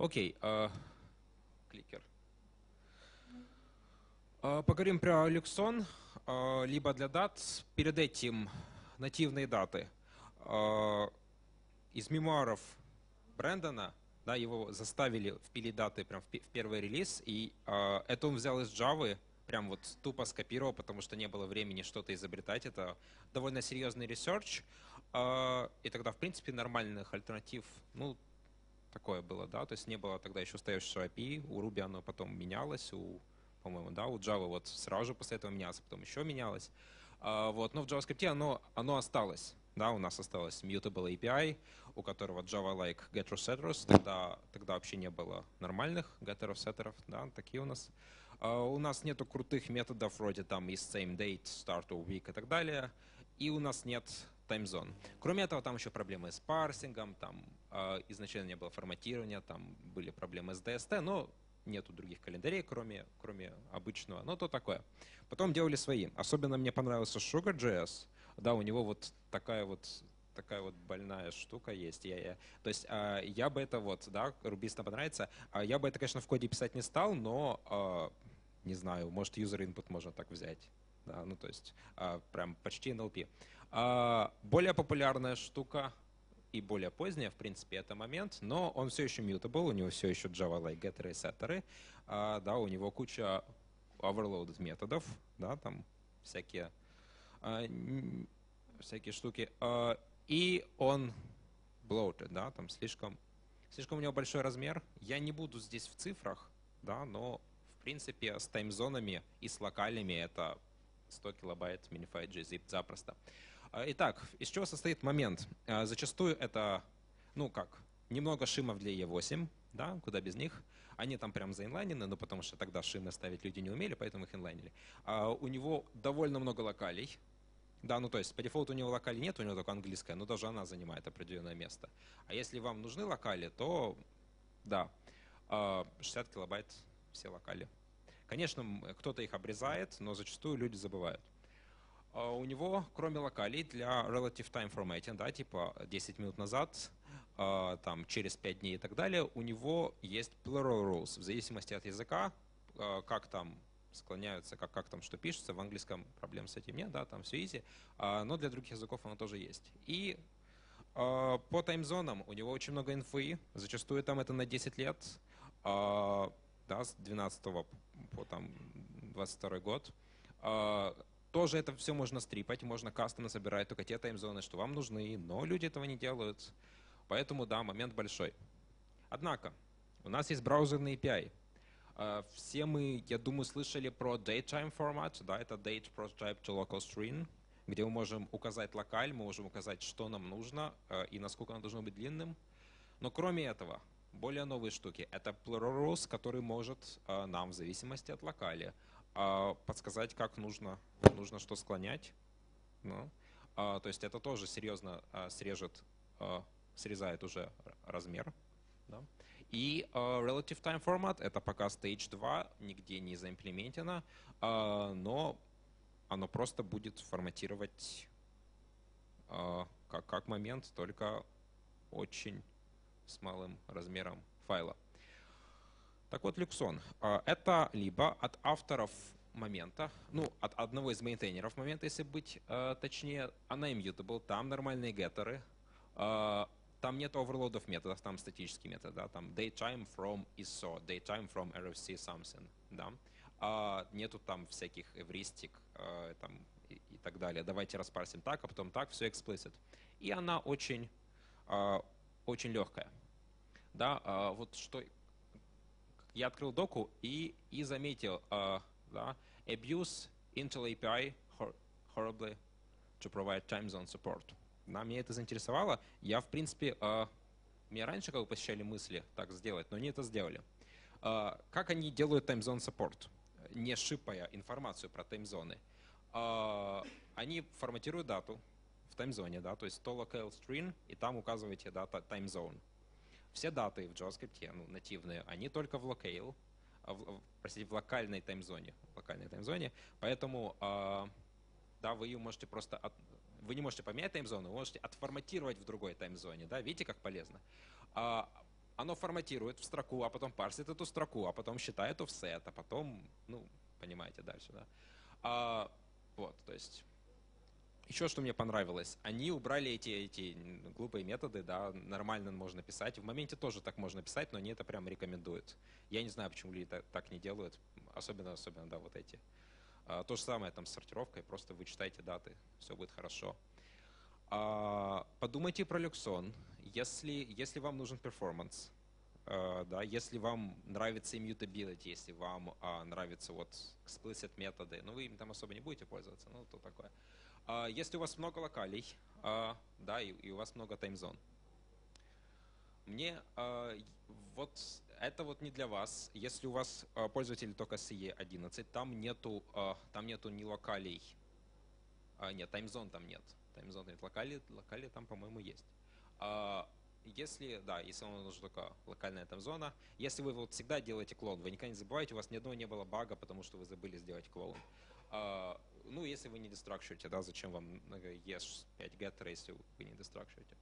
Окей, кликер. Поговорим про Luxon, либо для дат. Перед этим нативные даты. Из мемуаров Брэндона, да, его заставили впилить даты прям в первый релиз, и это он взял из Java, прям вот тупо скопировал, потому что не было времени что-то изобретать. Это довольно серьезный ресерч, и тогда, в принципе, нормальных альтернатив, ну, такое было, да, то есть не было тогда еще стоящего API, у Ruby оно потом менялось, у, по-моему, да, у Java вот сразу же после этого менялось, потом еще менялось, вот, но в JavaScript оно осталось. Да, у нас осталось mutable API, у которого Java-like getter-setter's, тогда вообще не было нормальных getter-setter'ов, да, такие у нас. У нас нету крутых методов вроде там is same date, start of week и так далее, и у нас нет time-zone. Кроме этого, там еще проблемы с парсингом, там изначально не было форматирования, там были проблемы с DST, но нету других календарей, кроме обычного, но то такое. Потом делали свои. Особенно мне понравился SugarJS. Да, у него вот такая вот больная штука есть. То есть я бы это вот, да, рубистам понравится. Я бы это, конечно, в коде писать не стал, но, не знаю, может, user input можно так взять. Да, ну, то есть прям почти NLP. Более популярная штука и более поздняя, в принципе, это момент, но он все еще mutable, у него все еще Java-like getter'ы и setter'ы. Да, у него куча overloaded методов, да, там всякие штуки. И он bloated, да, там слишком у него большой размер. Я не буду здесь в цифрах, да, но в принципе с таймзонами и с локальными это 100 килобайт minified gzip запросто. Итак, из чего состоит момент? Зачастую это, ну как, немного шимов для E8, да, куда без них. Они там прям заинлайнены, но потому что тогда шимы ставить люди не умели, поэтому их инлайнили. У него довольно много локалей. Да, ну то есть по дефолту у него локали нет, у него только английская, но даже она занимает определенное место. А если вам нужны локали, то да, 60 килобайт все локали. Конечно, кто-то их обрезает, но зачастую люди забывают. У него, кроме локалей, для Relative Time Format, да, типа 10 минут назад, там, через 5 дней и так далее, у него есть Plural Rules, в зависимости от языка, как там склоняются, как там что пишется. В английском проблем с этим нет, да, там все easy, но для других языков оно тоже есть. И по таймзонам у него очень много инфы, зачастую там это на 10 лет, да, с 12 по там, 22 год. Тоже это все можно стрипать, можно кастомно собирать только те таймзоны, что вам нужны, но люди этого не делают. Поэтому, да, момент большой. Однако, у нас есть браузерный API. Все мы, я думаю, слышали про Datetime Format, да, это Date Prototype to Local String, где мы можем указать локаль, мы можем указать, что нам нужно и насколько оно должно быть длинным. Но кроме этого, более новые штуки. Это Plural Rules, который может нам, в зависимости от локали, подсказать, как нужно что склонять. Ну, то есть это тоже серьезно срезает уже размер. Да. И Relative Time Format, это пока Stage 2, нигде не заимплементено, но оно просто будет форматировать как момент, только очень с малым размером файла. Так вот, Luxon. Это либо от авторов момента, ну, от одного из мейнтейнеров момента, если быть точнее, она immutable, там нормальные геттеры, там нет оверлоудов методов, там статический метод, да, там datetime from ISO, datetime from RFC something, да, нету там всяких эвристик там, и так далее. Давайте распарсим так, а потом так, все explicit. И она очень легкая. Да, вот что… Я открыл доку и заметил, да, abuse Intel API horribly to provide time zone support. Да, меня это заинтересовало. Я, в принципе, меня раньше как бы посещали мысли так сделать, но они это сделали. Как они делают time zone support, не шипая информацию про таймзоны? Они форматируют дату в таймзоне, да, то есть to local string, и там указываете дата time zone. Все даты в JavaScript, ну, нативные, они только в локальной таймзоне. Поэтому да, вы ее можете просто… Вы не можете поменять таймзону, вы можете отформатировать в другой таймзоне. Да? Видите, как полезно? оно форматирует в строку, а потом парсит эту строку, а потом считает offset, а потом, ну, понимаете, дальше, да. Вот, то есть, еще что мне понравилось, они убрали эти глупые методы, да, нормально можно писать. В моменте тоже так можно писать, но они это прям рекомендуют. Я не знаю, почему люди так не делают, особенно, да, вот эти. То же самое там с сортировкой, просто вы читайте даты, все будет хорошо. Подумайте про Luxon. Если вам нужен перформанс, да, если вам нравится immutability, если вам нравятся вот explicit методы, но вы им там особо не будете пользоваться, ну то такое. Если у вас много локалей, да, и у вас много таймзон. Мне вот это вот не для вас. Если у вас пользователь только CE11, там нету ни локалей, нет, таймзон там нет. Таймзон нет, локали там, по-моему, есть. Если, да, если вам нужна только локальная таймзона, если вы вот всегда делаете клон, вы никогда не забываете, у вас ни одного не было бага, потому что вы забыли сделать клон. Ну, если вы не дестракчуете, да, зачем вам ES 5 getter, если вы не дестракчуете.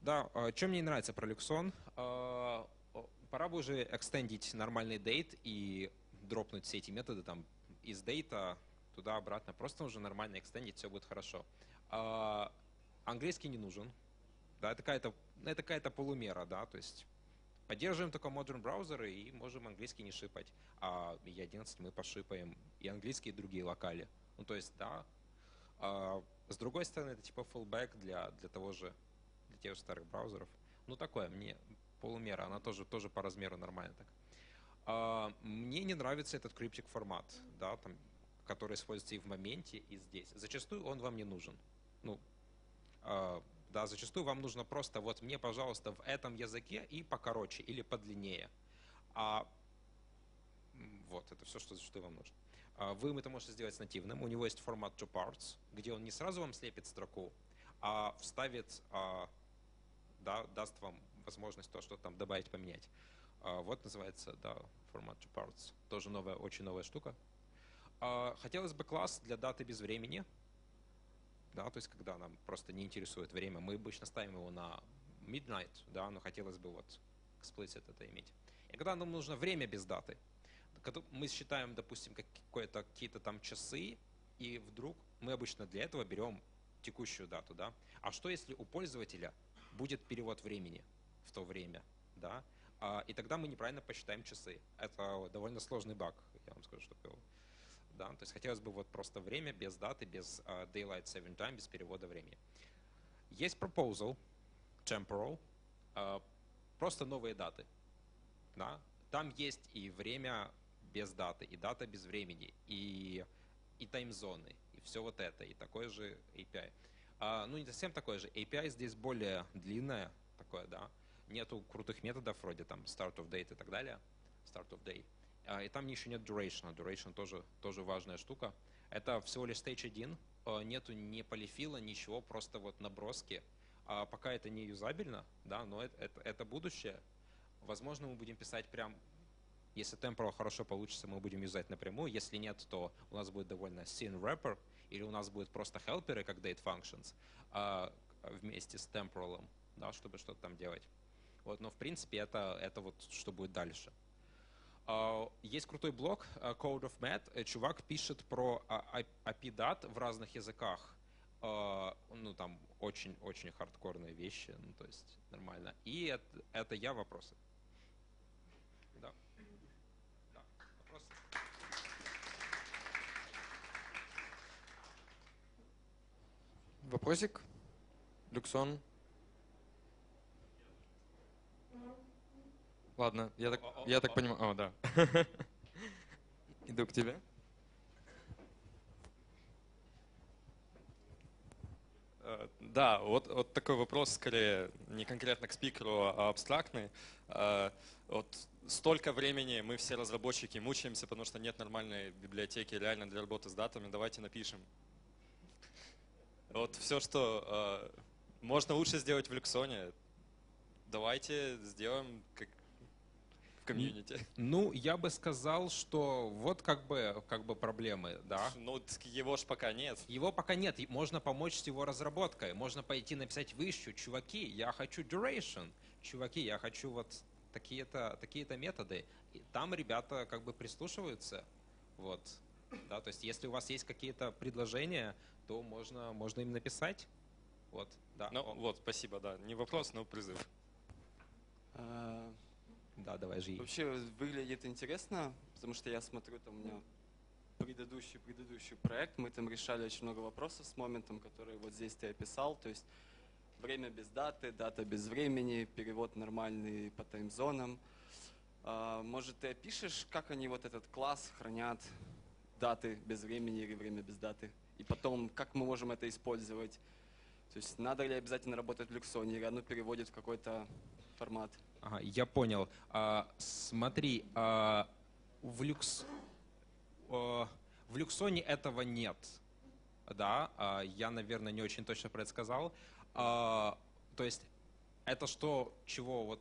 Да, что мне не нравится про Luxon, пора бы уже экстендить нормальный date и дропнуть все эти методы там из data туда-обратно. Просто уже нормально экстендить, все будет хорошо. Английский не нужен. Да, это какая-то полумера, да, то есть поддерживаем только modern браузеры и можем английский не шипать. А E11 мы пошипаем и английский, и другие локали. Ну, то есть, да. С другой стороны, это типа fallback для тех же старых браузеров. Ну, такое, мне полумера, она тоже по размеру нормально так. Мне не нравится этот криптик формат, да, там, который используется и в моменте, и здесь. Зачастую он вам не нужен. Ну, да, зачастую вам нужно просто вот мне, пожалуйста, в этом языке и покороче, или подлиннее. Вот, это все, что зачастую вам нужно. Вы это можете сделать с нативным. У него есть формат two parts, где он не сразу вам слепит строку, а вставит, да, даст вам возможность то, что там добавить, поменять. Вот называется, да, формат two parts. Тоже новая, очень новая штука. Хотелось бы класс для даты без времени. Да, то есть, когда нам просто не интересует время, мы обычно ставим его на midnight, да, но хотелось бы вот explicit это иметь. И когда нам нужно время без даты, мы считаем, допустим, какие-то там часы, и вдруг мы обычно для этого берем текущую дату, да. А что, если у пользователя будет перевод времени в то время, да, и тогда мы неправильно посчитаем часы. Это довольно сложный баг, я вам скажу, чтобы его... Да, то есть хотелось бы вот просто время без даты, без Daylight Saving Time, без перевода времени. Есть Proposal, Temporal, просто новые даты. Да? Там есть и время без даты, и дата без времени, и таймзоны, и все вот это, и такой же API. Ну не совсем такой же, API здесь более длинное такое, да. Нету крутых методов вроде там Start of Date и так далее, Start of Day. И там еще нет duration. Duration тоже важная штука. Это всего лишь stage 1. Нету ни полифила, ничего, просто вот наброски. Пока это не юзабельно, да, но это будущее. Возможно, мы будем писать прям, если temporal хорошо получится, мы будем юзать напрямую. Если нет, то у нас будет довольно thin wrapper, или у нас будет просто хелперы, как date functions, вместе с temporal, да, чтобы что-то там делать. Вот, но в принципе это вот что будет дальше. Есть крутой блог Code of Math. Чувак пишет про API дат в разных языках. Ну, там очень-очень хардкорные вещи. Ну, то есть нормально. И это я вопросы. Да. Да. Вопросы? Вопросик? Luxon? Ладно, я так понимаю. О, да. Иду к тебе. Да, вот такой вопрос, скорее, не конкретно к спикеру, а абстрактный. Вот столько времени мы все разработчики мучаемся, потому что нет нормальной библиотеки реально для работы с датами. Давайте напишем. Вот все, что можно лучше сделать в Luxon, давайте сделаем как комьюнити? Ну, я бы сказал, что вот как бы проблемы, да. Ну, его ж пока нет. Его пока нет. Можно помочь с его разработкой. Можно пойти написать выщу. Чуваки, я хочу duration. Чуваки, я хочу вот такие-то методы. И там ребята как бы прислушиваются. Вот. Да, то есть если у вас есть какие-то предложения, то можно им написать. Вот, да. Ну, вот, спасибо, да. Не вопрос, но призыв. Да, давай же. Вообще выглядит интересно, потому что я смотрю, там у меня предыдущий проект, мы там решали очень много вопросов с моментом, которые вот здесь ты описал, то есть время без даты, дата без времени, перевод нормальный по таймзонам. Может, ты опишешь, как они вот этот класс хранят даты без времени или время без даты, и потом, как мы можем это использовать? То есть надо ли обязательно работать в Luxon, или оно переводит в какой-то формат? Ага, я понял. Смотри, в Luxon этого нет. Да, я, наверное, не очень точно предсказал. То есть это чего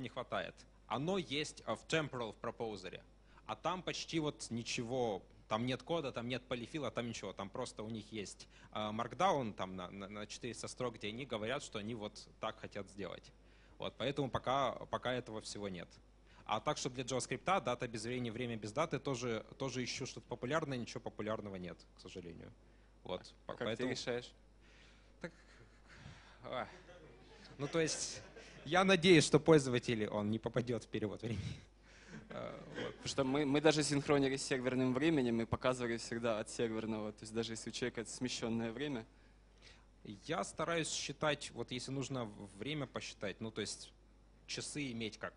не хватает. Оно есть в temporal, в пропоузере. А там почти вот ничего. Там нет кода, там нет полифила, там ничего. Там просто у них есть markdown там на 400 строк, где они говорят, что они вот так хотят сделать. Вот, поэтому пока этого всего нет. А так, что для JavaScript дата без времени, время без даты, тоже ищу что-то популярное, ничего популярного нет, к сожалению. Вот, как поэтому... ты решаешь? Так... Ну, то есть, я надеюсь, что пользователь, он не попадет в перевод времени. Вот. Потому что мы даже синхронились с серверным временем и показывали всегда от серверного, то есть даже если у человека смещенное время. Я стараюсь считать, вот если нужно время посчитать, ну то есть часы иметь как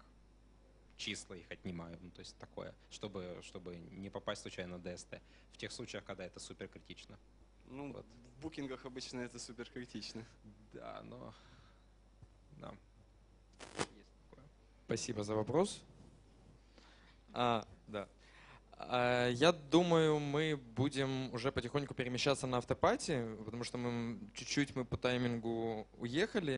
числа, их отнимаю, ну то есть такое, чтобы не попасть случайно на DST в тех случаях, когда это супер критично. Ну вот. В букингах обычно это супер критично. Да, но… Да. Есть такое. Спасибо за вопрос. Да. Я думаю, мы будем уже потихоньку перемещаться на автопати, потому что мы чуть-чуть по таймингу уехали.